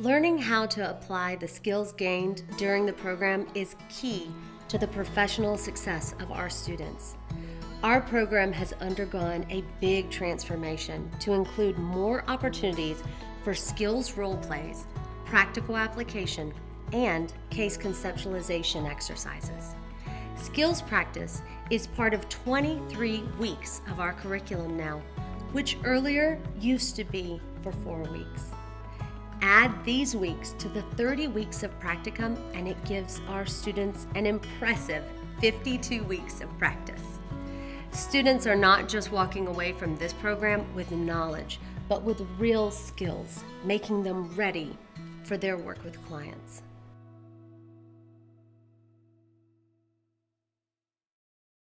Learning how to apply the skills gained during the program is key to the professional success of our students. Our program has undergone a big transformation to include more opportunities for skills role plays, practical application, and case conceptualization exercises. Skills practice is part of 23 weeks of our curriculum now, which earlier used to be for 4 weeks. Add these weeks to the 30 weeks of practicum and it gives our students an impressive 52 weeks of practice. Students are not just walking away from this program with knowledge, but with real skills, making them ready for their work with clients.